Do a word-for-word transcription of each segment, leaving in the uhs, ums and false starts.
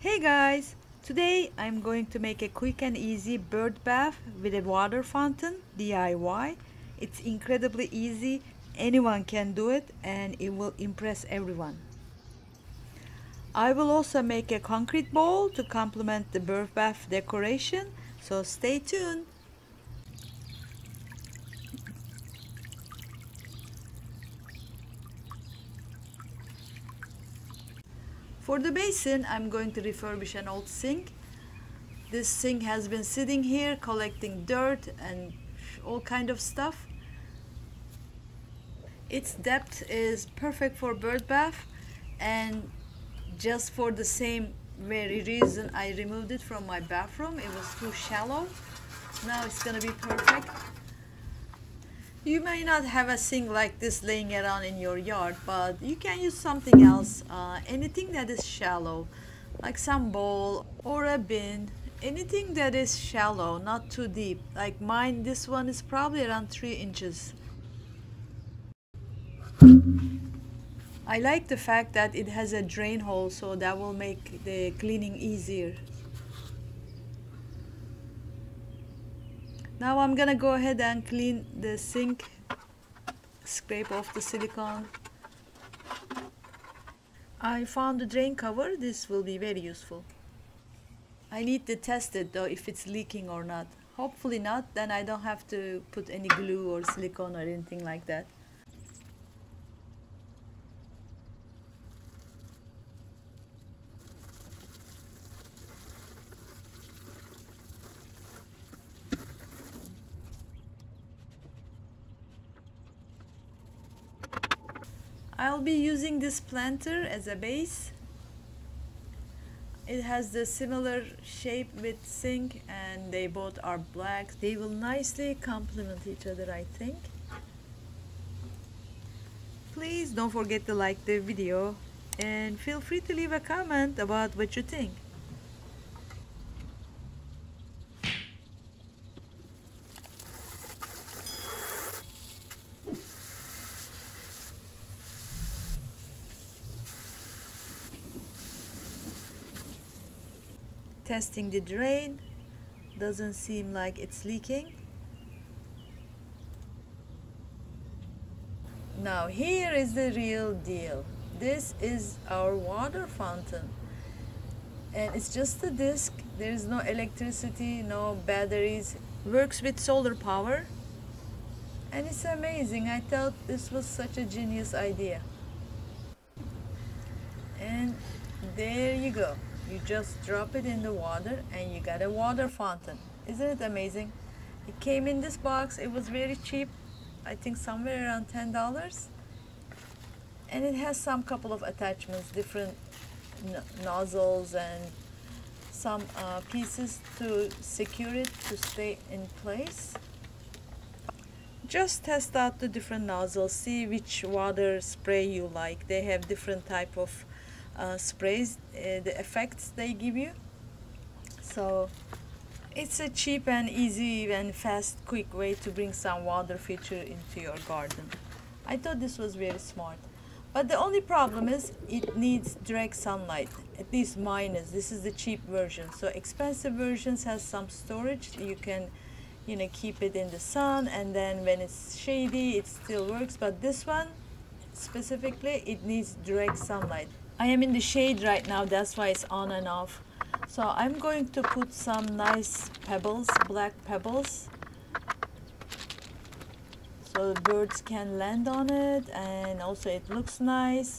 Hey guys, today I'm going to make a quick and easy bird bath with a water fountain D I Y. It's incredibly easy, anyone can do it and it will impress everyone. I will also make a concrete bowl to complement the bird bath decoration, so stay tuned. For the basin, I'm going to refurbish an old sink. This sink has been sitting here collecting dirt and all kind of stuff. Its depth is perfect for bird bath, and just for the same very reason I removed it from my bathroom. It was too shallow. Now it's gonna be perfect. You may not have a sink like this laying around in your yard, but you can use something else, uh, anything that is shallow, like some bowl or a bin, anything that is shallow, not too deep. Like mine, this one is probably around three inches. I like the fact that it has a drain hole, so that will make the cleaning easier. Now I'm gonna go ahead and clean the sink, scrape off the silicone. I found the drain cover, this will be very useful. I need to test it though, if it's leaking or not. Hopefully not, then I don't have to put any glue or silicone or anything like that. I'll be using this planter as a base. It has the similar shape with sink and they both are black. They will nicely complement each other, I think. Please don't forget to like the video and feel free to leave a comment about what you think. Testing the drain, doesn't seem like it's leaking. Now here is the real deal. This is our water fountain and it's just a disc. There is no electricity, no batteries. Works with solar power and it's amazing. I thought this was such a genius idea. And there you go. You just drop it in the water and you got a water fountain. Isn't it amazing? It came in this box. It was very cheap. I think somewhere around ten dollars. And it has some couple of attachments, different nozzles and some uh, pieces to secure it to stay in place. Just test out the different nozzles. See which water spray you like. They have different type of Uh, sprays, uh, the effects they give you. So it's a cheap and easy and fast quick way to bring some water feature into your garden. I thought this was very smart, but the only problem is it needs direct sunlight. At least mine is. This is the cheap version, so expensive versions has some storage. You can you know keep it in the sun, and then when it's shady it still works, but this one specifically, it needs direct sunlight. I am in the shade right now, that's why it's on and off. So I'm going to put some nice pebbles, black pebbles, so the birds can land on it, and also it looks nice.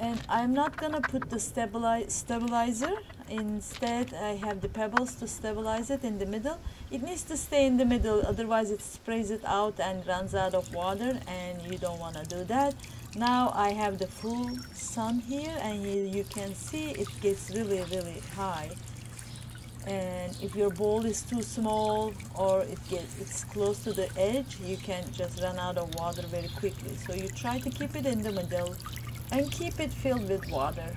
And I'm not gonna put the stabilizer, instead I have the pebbles to stabilize it in the middle. It needs to stay in the middle, otherwise it sprays it out and runs out of water, and you don't wanna do that. Now I have the full sun here, and you, you can see it gets really really high, and if your bowl is too small or it gets it's close to the edge, you can just run out of water very quickly. So you try to keep it in the middle and keep it filled with water.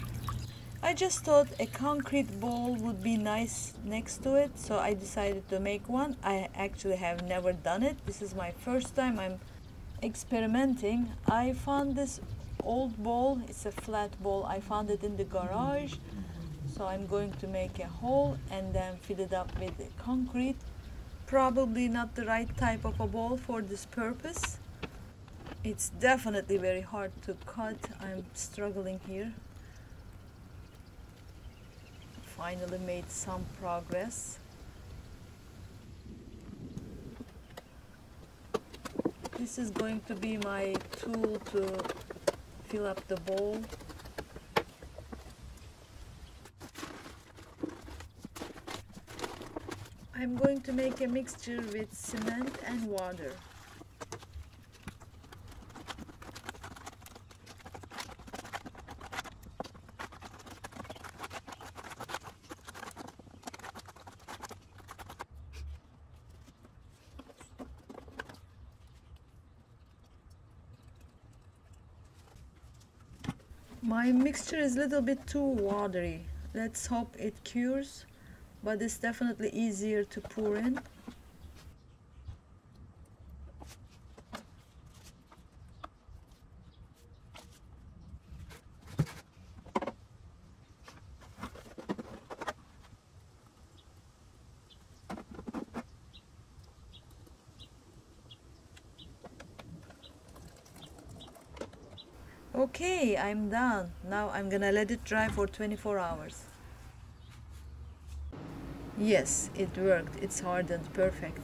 I just thought a concrete bowl would be nice next to it, so I decided to make one. I actually have never done it. This is my first time I'm experimenting. I found this old bowl, it's a flat bowl, I found it in the garage, So I'm going to make a hole and then fill it up with the concrete. Probably not the right type of a ball for this purpose. It's definitely very hard to cut. I'm struggling here. Finally made some progress. This is going to be my tool to fill up the bowl. I'm going to make a mixture with cement and water. My mixture is a little bit too watery. Let's hope it cures, but it's definitely easier to pour in. Okay, I'm done. Now I'm gonna let it dry for twenty-four hours. Yes, it worked. It's hardened perfect.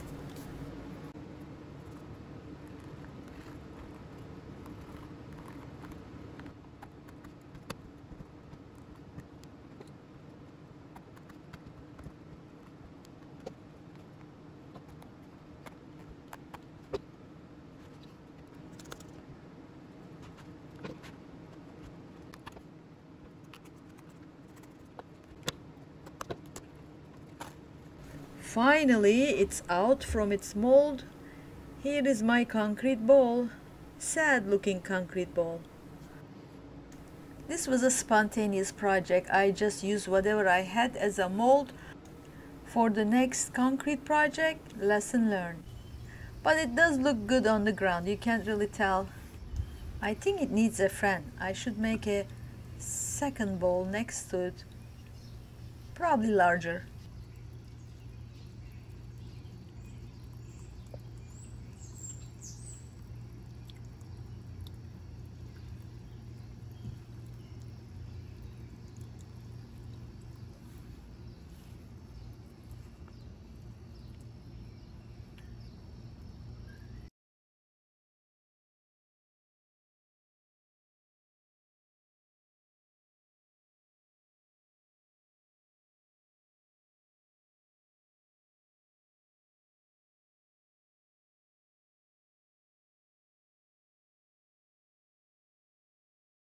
Finally, it's out from its mold. Here is my concrete ball. Sad looking concrete ball. This was a spontaneous project. I just used whatever I had as a mold. For the next concrete project, lesson learned. But it does look good on the ground. You can't really tell. I think it needs a friend. I should make a second ball next to it. Probably larger.